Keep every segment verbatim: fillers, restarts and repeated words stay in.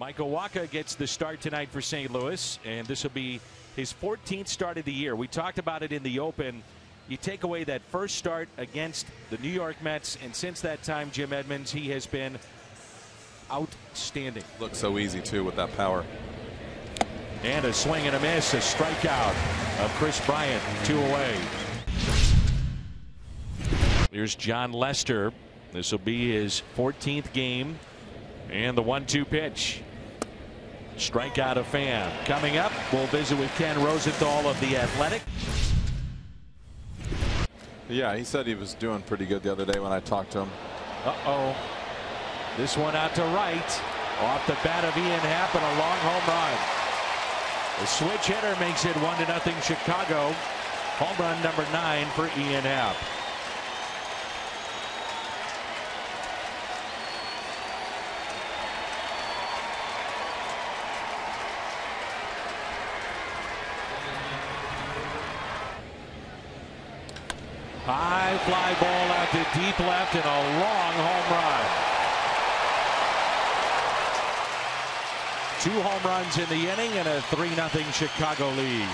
Michael Wacha gets the start tonight for Saint Louis, and this will be his fourteenth start of the year. We talked about it in the open. You take away that first start against the New York Mets, and since that time, Jim Edmonds, he has been outstanding. Looks so easy, too, with that power. And a swing and a miss, a strikeout of Chris Bryant, two away. Here's John Lester. This will be his fourteenth game. And the one two pitch. Strikeout of Pham. Coming up, we'll visit with Ken Rosenthal of The Athletic. Yeah, he said he was doing pretty good the other day when I talked to him. Uh-oh. This one out to right. Off the bat of Ian Happ and a long home run. The switch hitter makes it one to nothing Chicago. Home run number nine for Ian Happ. High fly ball out to deep left and a long home run. Two home runs in the inning and a three nothing Chicago lead.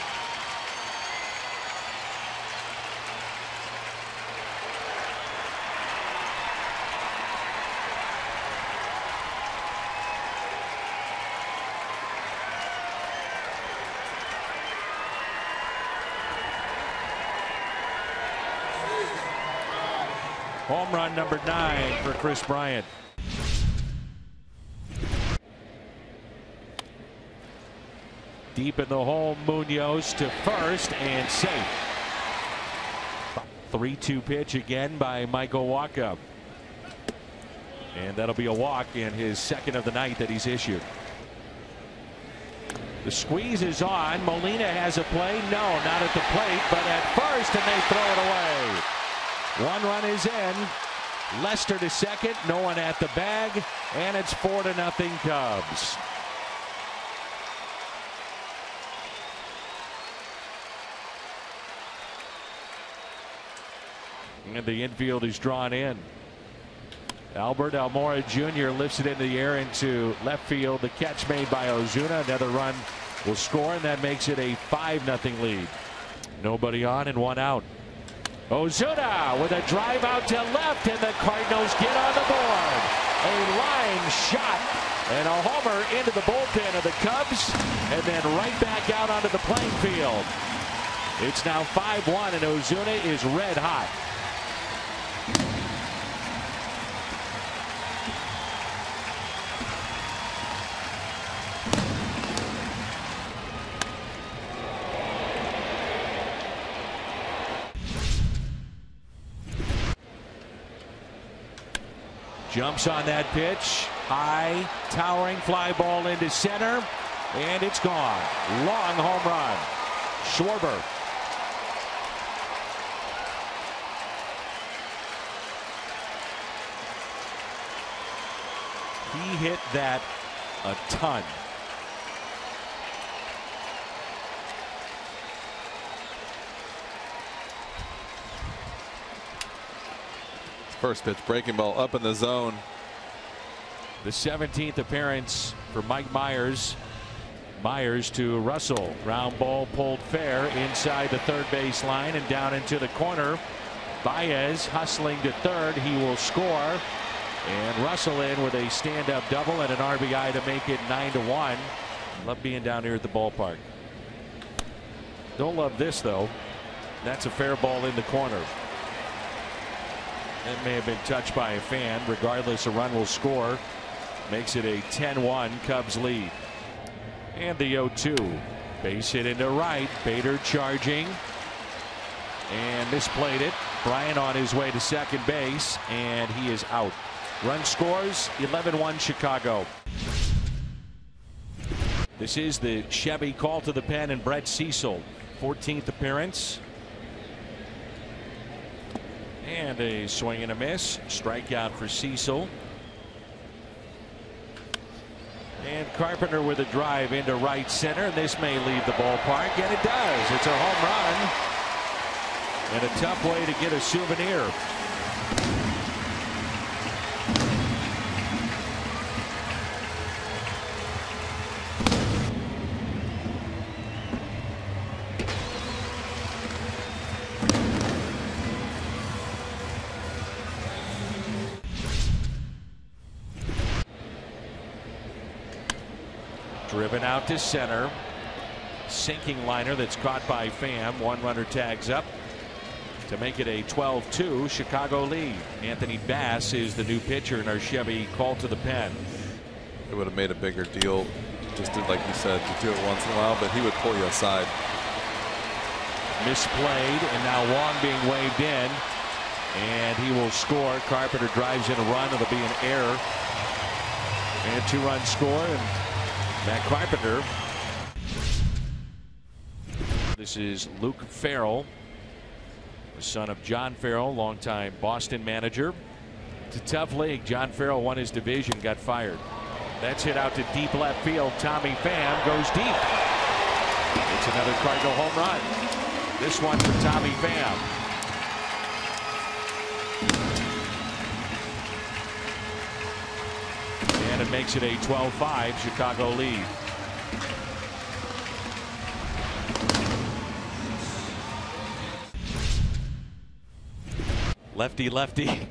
Home run number nine for Chris Bryant. Deep in the hole, Munoz to first and safe. three two pitch again by Michael Walkup. And that'll be a walk in his second of the night that he's issued. The squeeze is on. Molina has a play. No, not at the plate, but at first, and they throw it away. One run is in. Lester to second. No one at the bag. And it's four to nothing Cubs. And the infield is drawn in. Albert Almora Junior lifts it into the air into left field. The catch made by Ozuna. Another run will score, and that makes it a five nothing lead. Nobody on and one out. Ozuna with a drive out to left, and the Cardinals get on the board. A line shot and a homer into the bullpen of the Cubs, and then right back out onto the playing field. It's now five one, and Ozuna is red hot. Jumps on that pitch. High, towering fly ball into center. And it's gone. Long home run. Schwarber. He hit that a ton. First pitch, breaking ball up in the zone. The seventeenth appearance for Mike Myers. Myers to Russell. Ground ball pulled fair inside the third base line and down into the corner. Baez hustling to third. He will score. And Russell in with a stand-up double and an R B I to make it nine to one. Love being down here at the ballpark. Don't love this, though. That's a fair ball in the corner. It may have been touched by a fan. Regardless, a run will score. Makes it a ten one Cubs lead. And the oh two. Base hit into right. Bader charging. And misplayed it. Bryant on his way to second base. And he is out. Run scores. eleven one Chicago. This is the Chevy call to the pen and Brett Cecil. fourteenth appearance. And a swing and a miss. Strikeout for Cecil. And Carpenter with a drive into right center. This may leave the ballpark, and it does. It's a home run. And a tough way to get a souvenir. Driven out to center. Sinking liner that's caught by Pham. One runner tags up to make it a twelve two Chicago lead. Anthony Bass is the new pitcher in our Chevy call to the pen. It would have made a bigger deal, just did, like you said, to do it once in a while, but he would pull you aside. Misplayed, and now Wong being waved in, and he will score. Carpenter drives in a run. It'll be an error and a two-run score, and Matt Carpenter. This is Luke Farrell, the son of John Farrell, longtime Boston manager. It's a tough league. John Farrell won his division, got fired. That's hit out to deep left field. Tommy Pham goes deep. It's another Cardinal home run. This one for Tommy Pham. And it makes it a twelve five Chicago lead. Lefty, lefty.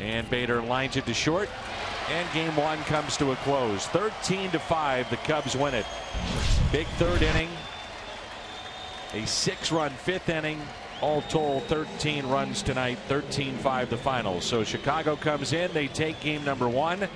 And Bader lines it to short, and game one comes to a close. thirteen to five, the Cubs win it. Big third inning, a six-run fifth inning, all told thirteen runs tonight, thirteen five the final. So Chicago comes in, they take game number one.